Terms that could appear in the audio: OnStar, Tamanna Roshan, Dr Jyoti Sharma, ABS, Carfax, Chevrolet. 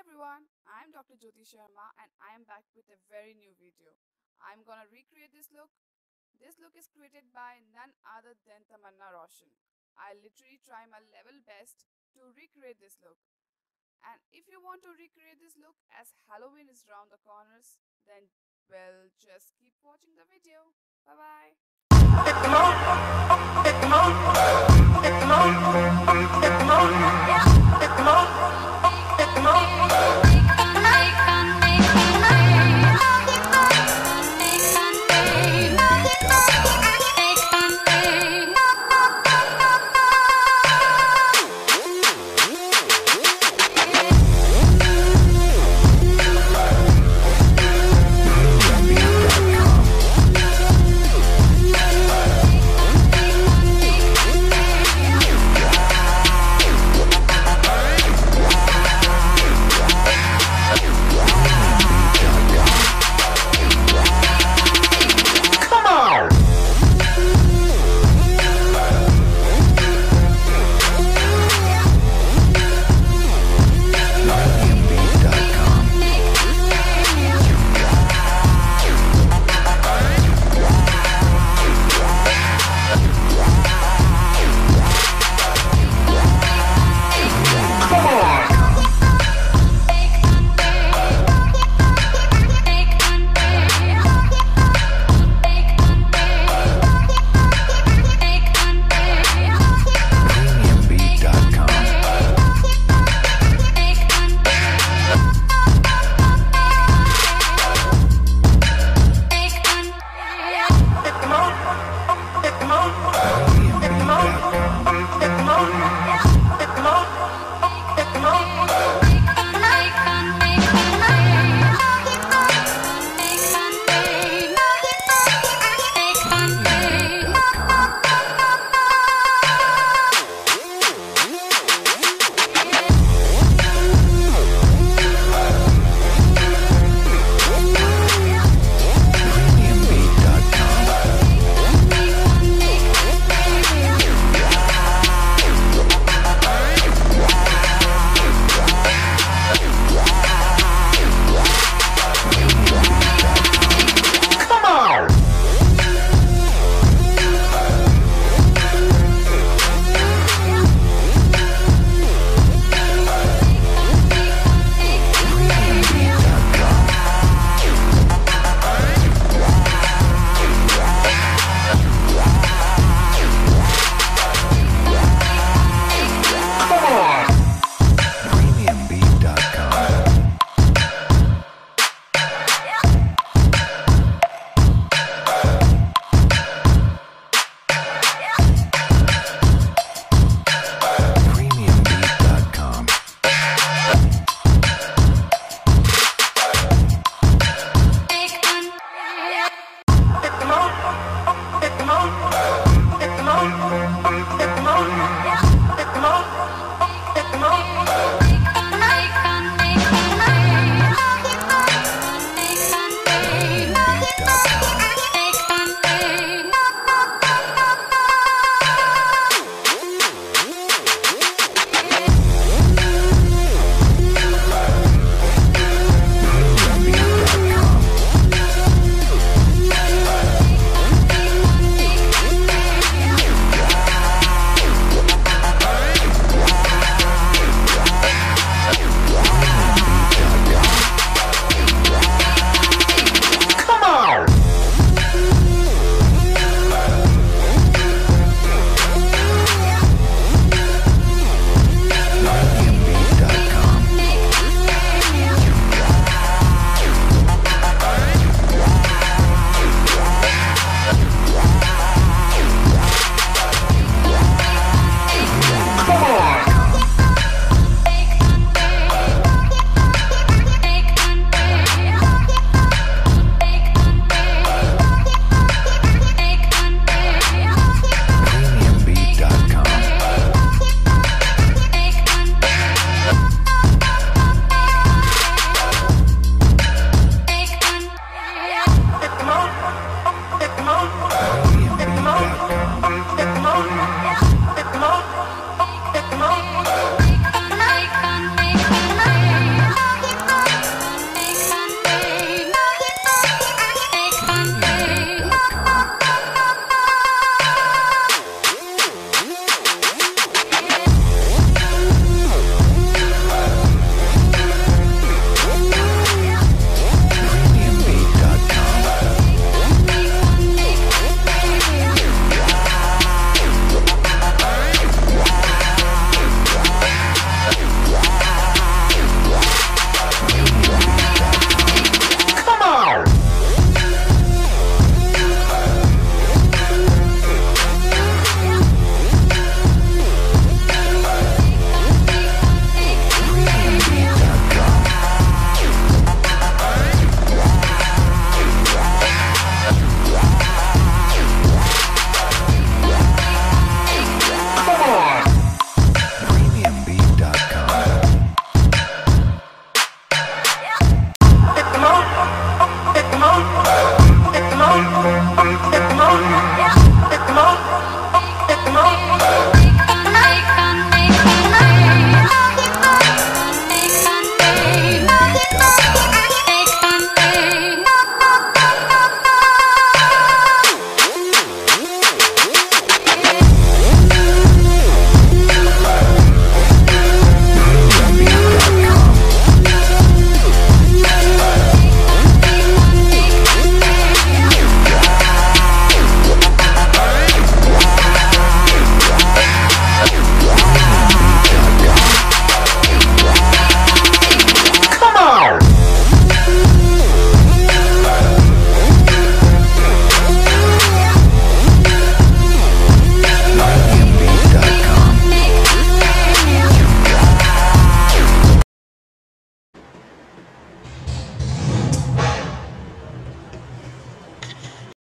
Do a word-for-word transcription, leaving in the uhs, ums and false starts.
everyone, I'm Doctor Jyoti Sharma and I am back with a very new video. I'm gonna recreate this look. This look is created by none other than Tamanna Roshan. I literally try my level best to recreate this look. And if you want to recreate this look as Halloween is round the corners, then well, just keep watching the video. Bye bye.